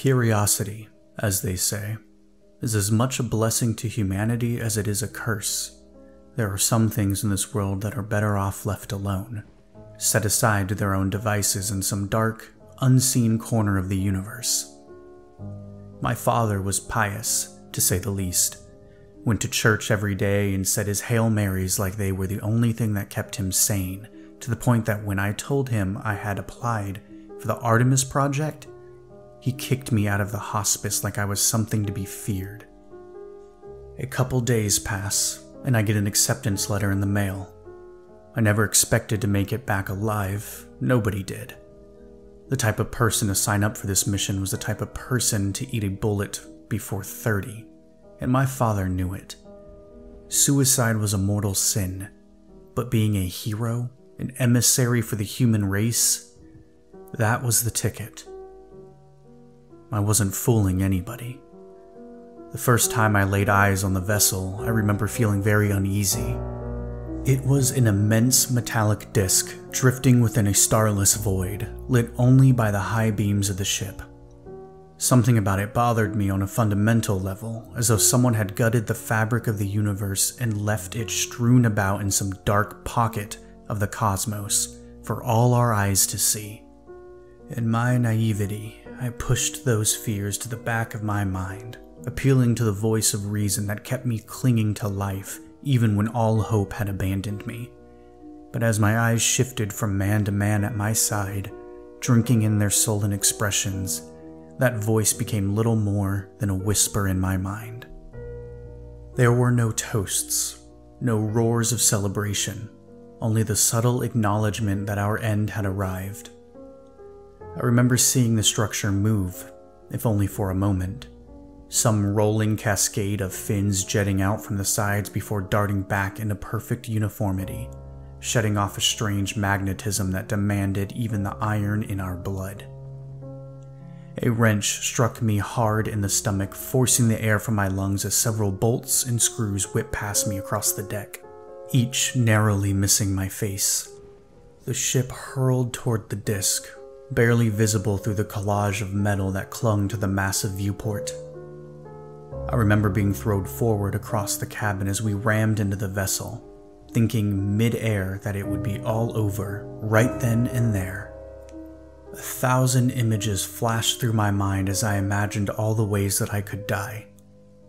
Curiosity, as they say, is as much a blessing to humanity as it is a curse. There are some things in this world that are better off left alone, set aside to their own devices in some dark, unseen corner of the universe. My father was pious, to say the least, went to church every day and said his Hail Marys like they were the only thing that kept him sane, to the point that when I told him I had applied for the Artemis Project, he kicked me out of the hospice like I was something to be feared. A couple days pass, and I get an acceptance letter in the mail. I never expected to make it back alive, nobody did. The type of person to sign up for this mission was the type of person to eat a bullet before 30, and my father knew it. Suicide was a mortal sin, but being a hero, an emissary for the human race, that was the ticket. I wasn't fooling anybody. The first time I laid eyes on the vessel, I remember feeling very uneasy. It was an immense metallic disc drifting within a starless void, lit only by the high beams of the ship. Something about it bothered me on a fundamental level, as though someone had gutted the fabric of the universe and left it strewn about in some dark pocket of the cosmos for all our eyes to see. In my naivety, I pushed those fears to the back of my mind, appealing to the voice of reason that kept me clinging to life even when all hope had abandoned me. But as my eyes shifted from man to man at my side, drinking in their sullen expressions, that voice became little more than a whisper in my mind. There were no toasts, no roars of celebration, only the subtle acknowledgement that our end had arrived. I remember seeing the structure move, if only for a moment. Some rolling cascade of fins jetting out from the sides before darting back into perfect uniformity, shutting off a strange magnetism that demanded even the iron in our blood. A wrench struck me hard in the stomach, forcing the air from my lungs as several bolts and screws whipped past me across the deck, each narrowly missing my face. The ship hurled toward the disc, barely visible through the collage of metal that clung to the massive viewport. I remember being thrown forward across the cabin as we rammed into the vessel, thinking mid-air that it would be all over, right then and there. 1,000 images flashed through my mind as I imagined all the ways that I could die.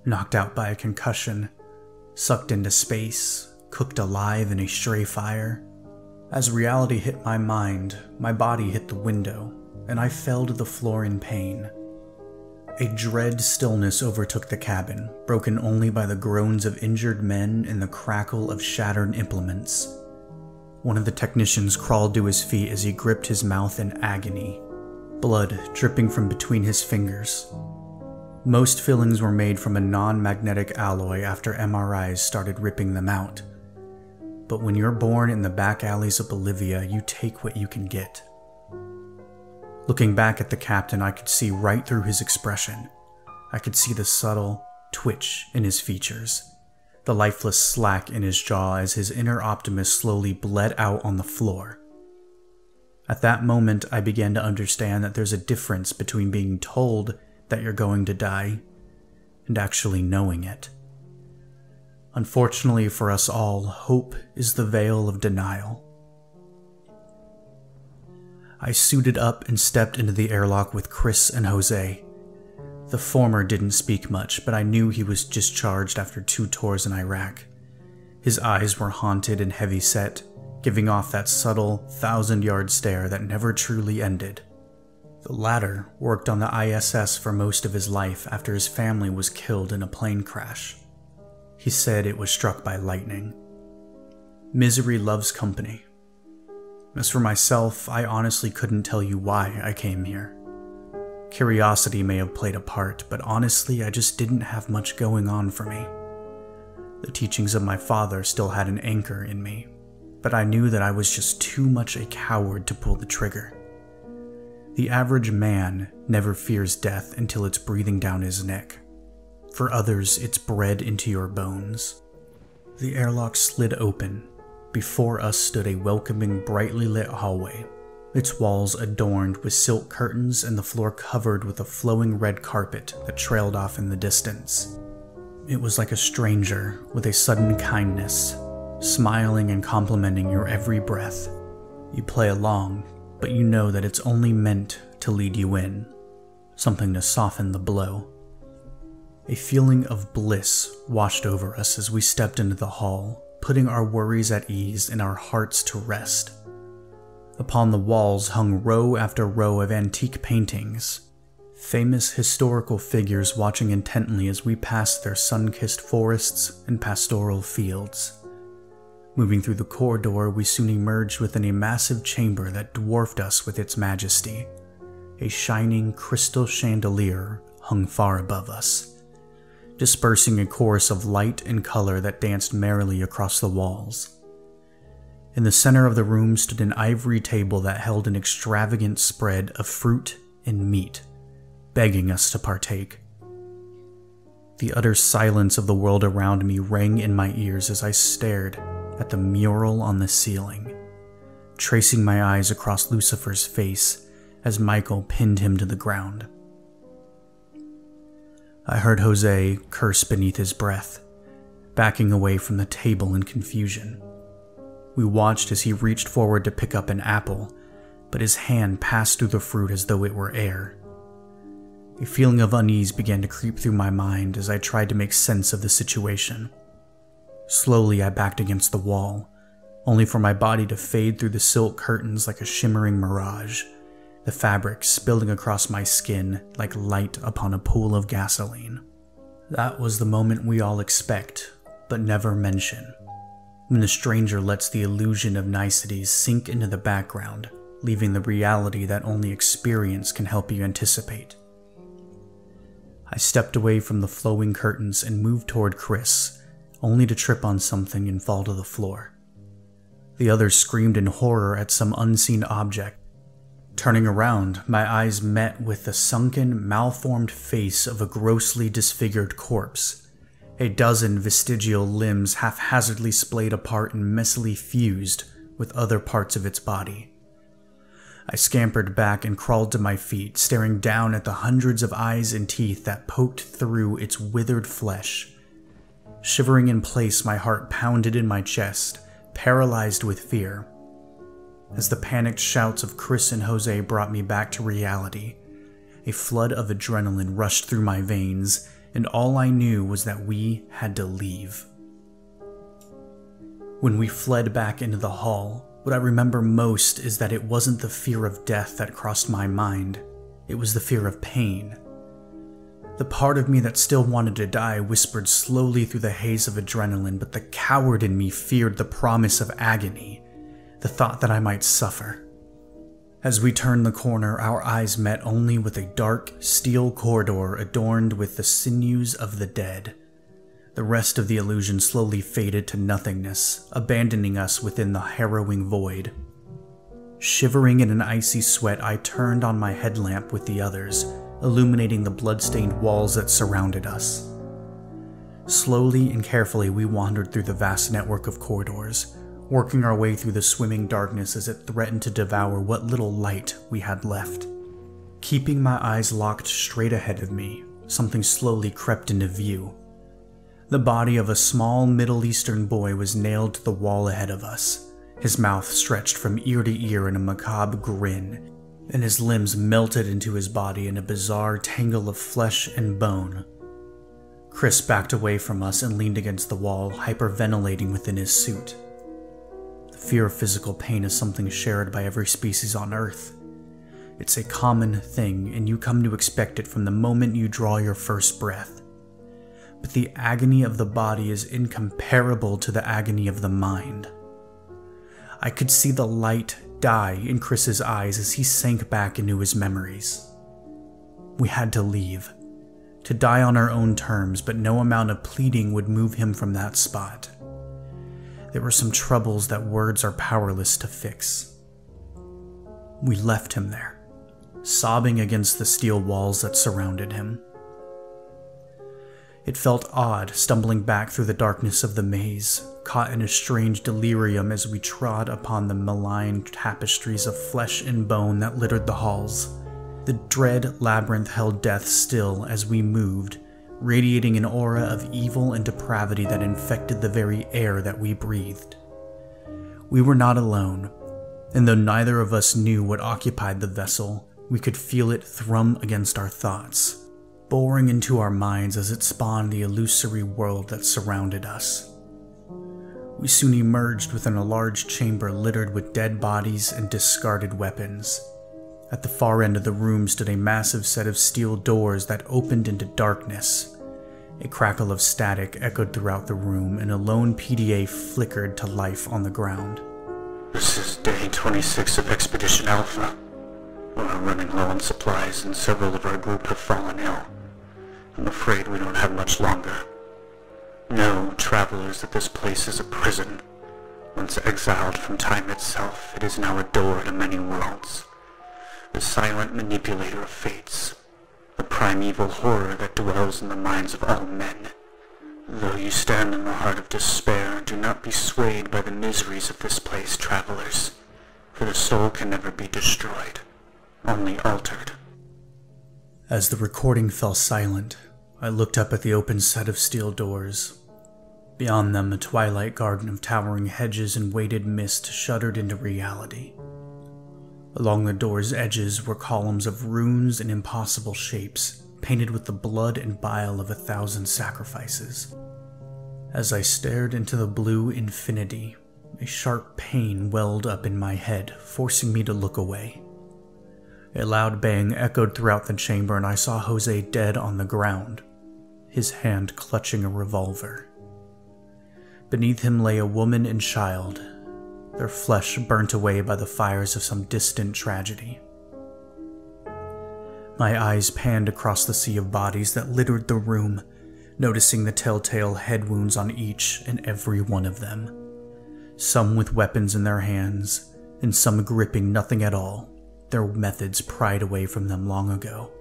Knocked out by a concussion, sucked into space, cooked alive in a stray fire. As reality hit my mind, my body hit the window, and I fell to the floor in pain. A dread stillness overtook the cabin, broken only by the groans of injured men and the crackle of shattered implements. One of the technicians crawled to his feet as he gripped his mouth in agony, blood dripping from between his fingers. Most fillings were made from a non-magnetic alloy after MRIs started ripping them out. But when you're born in the back alleys of Bolivia, you take what you can get. Looking back at the captain, I could see right through his expression. I could see the subtle twitch in his features, the lifeless slack in his jaw as his inner optimist slowly bled out on the floor. At that moment, I began to understand that there's a difference between being told that you're going to die and actually knowing it. Unfortunately for us all, hope is the veil of denial. I suited up and stepped into the airlock with Chris and Jose. The former didn't speak much, but I knew he was discharged after 2 tours in Iraq. His eyes were haunted and heavy-set, giving off that subtle, 1,000-yard stare that never truly ended. The latter worked on the ISS for most of his life after his family was killed in a plane crash. He said it was struck by lightning. Misery loves company. As for myself, I honestly couldn't tell you why I came here. Curiosity may have played a part, but honestly, I just didn't have much going on for me. The teachings of my father still had an anchor in me, but I knew that I was just too much a coward to pull the trigger. The average man never fears death until it's breathing down his neck. For others, it's bred into your bones. The airlock slid open. Before us stood a welcoming, brightly lit hallway, its walls adorned with silk curtains and the floor covered with a flowing red carpet that trailed off in the distance. It was like a stranger with a sudden kindness, smiling and complimenting your every breath. You play along, but you know that it's only meant to lead you in, something to soften the blow. A feeling of bliss washed over us as we stepped into the hall, putting our worries at ease and our hearts to rest. Upon the walls hung row after row of antique paintings, famous historical figures watching intently as we passed their sun-kissed forests and pastoral fields. Moving through the corridor, we soon emerged within a massive chamber that dwarfed us with its majesty. A shining crystal chandelier hung far above us, dispersing a chorus of light and color that danced merrily across the walls. In the center of the room stood an ivory table that held an extravagant spread of fruit and meat, begging us to partake. The utter silence of the world around me rang in my ears as I stared at the mural on the ceiling, tracing my eyes across Lucifer's face as Michael pinned him to the ground. I heard Jose curse beneath his breath, backing away from the table in confusion. We watched as he reached forward to pick up an apple, but his hand passed through the fruit as though it were air. A feeling of unease began to creep through my mind as I tried to make sense of the situation. Slowly, I backed against the wall, only for my body to fade through the silk curtains like a shimmering mirage, the fabric spilling across my skin like light upon a pool of gasoline. That was the moment we all expect, but never mention, when the stranger lets the illusion of niceties sink into the background, leaving the reality that only experience can help you anticipate. I stepped away from the flowing curtains and moved toward Chris, only to trip on something and fall to the floor. The others screamed in horror at some unseen object. Turning around, my eyes met with the sunken, malformed face of a grossly disfigured corpse. A dozen vestigial limbs haphazardly splayed apart and messily fused with other parts of its body. I scampered back and crawled to my feet, staring down at the hundreds of eyes and teeth that poked through its withered flesh. Shivering in place, my heart pounded in my chest, paralyzed with fear. As the panicked shouts of Chris and Jose brought me back to reality, a flood of adrenaline rushed through my veins, and all I knew was that we had to leave. When we fled back into the hall, what I remember most is that it wasn't the fear of death that crossed my mind, it was the fear of pain. The part of me that still wanted to die whispered slowly through the haze of adrenaline, but the coward in me feared the promise of agony, the thought that I might suffer. As we turned the corner, our eyes met only with a dark, steel corridor adorned with the sinews of the dead. The rest of the illusion slowly faded to nothingness, abandoning us within the harrowing void. Shivering in an icy sweat, I turned on my headlamp with the others, illuminating the blood-stained walls that surrounded us. Slowly and carefully, we wandered through the vast network of corridors, working our way through the swimming darkness as it threatened to devour what little light we had left. Keeping my eyes locked straight ahead of me, something slowly crept into view. The body of a small Middle Eastern boy was nailed to the wall ahead of us, his mouth stretched from ear to ear in a macabre grin, and his limbs melted into his body in a bizarre tangle of flesh and bone. Chris backed away from us and leaned against the wall, hyperventilating within his suit. Fear of physical pain is something shared by every species on Earth. It's a common thing, and you come to expect it from the moment you draw your first breath. But the agony of the body is incomparable to the agony of the mind. I could see the light die in Chris's eyes as he sank back into his memories. We had to leave, to die on our own terms, but no amount of pleading would move him from that spot. There were some troubles that words are powerless to fix. We left him there, sobbing against the steel walls that surrounded him. It felt odd, stumbling back through the darkness of the maze, caught in a strange delirium as we trod upon the malign tapestries of flesh and bone that littered the halls. The dread labyrinth held death still as we moved, radiating an aura of evil and depravity that infected the very air that we breathed. We were not alone, and though neither of us knew what occupied the vessel, we could feel it thrum against our thoughts, boring into our minds as it spawned the illusory world that surrounded us. We soon emerged within a large chamber littered with dead bodies and discarded weapons. At the far end of the room stood a massive set of steel doors that opened into darkness. A crackle of static echoed throughout the room, and a lone PDA flickered to life on the ground. This is day 26 of Expedition Alpha. We are running low on supplies, and several of our group have fallen ill. I'm afraid we don't have much longer. Know, travelers, that this place is a prison. Once exiled from time itself, it is now a door to many worlds. The silent manipulator of fates. The primeval horror that dwells in the minds of all men. Though you stand in the heart of despair, do not be swayed by the miseries of this place, travelers. For the soul can never be destroyed. Only altered. As the recording fell silent, I looked up at the open set of steel doors. Beyond them, a twilight garden of towering hedges and weighted mist shuddered into reality. Along the door's edges were columns of runes and impossible shapes, painted with the blood and bile of 1,000 sacrifices. As I stared into the blue infinity, a sharp pain welled up in my head, forcing me to look away. A loud bang echoed throughout the chamber, and I saw Jose dead on the ground, his hand clutching a revolver. Beneath him lay a woman and child, their flesh burnt away by the fires of some distant tragedy. My eyes panned across the sea of bodies that littered the room, noticing the telltale head wounds on each and every one of them, some with weapons in their hands, and some gripping nothing at all, their methods pried away from them long ago.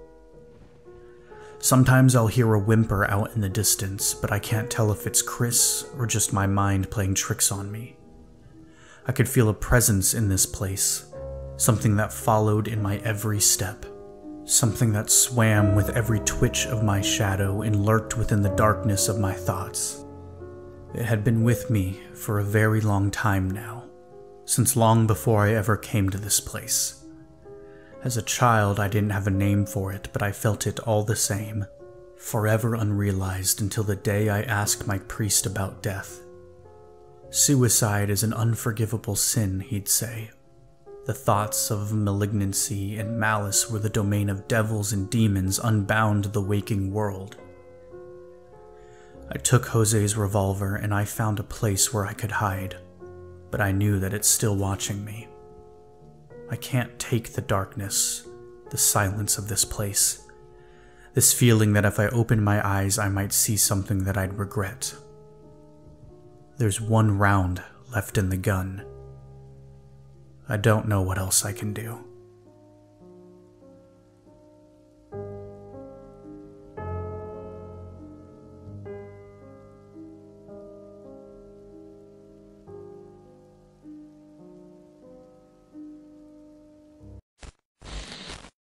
Sometimes I'll hear a whimper out in the distance, but I can't tell if it's Chris or just my mind playing tricks on me. I could feel a presence in this place, something that followed in my every step, something that swam with every twitch of my shadow and lurked within the darkness of my thoughts. It had been with me for a very long time now, since long before I ever came to this place. As a child, I didn't have a name for it, but I felt it all the same, forever unrealized until the day I asked my priest about death. Suicide is an unforgivable sin, he'd say. The thoughts of malignancy and malice were the domain of devils and demons unbound to the waking world. I took Jose's revolver and I found a place where I could hide, but I knew that it's still watching me. I can't take the darkness, the silence of this place, this feeling that if I opened my eyes I might see something that I'd regret. There's one round left in the gun. I don't know what else I can do.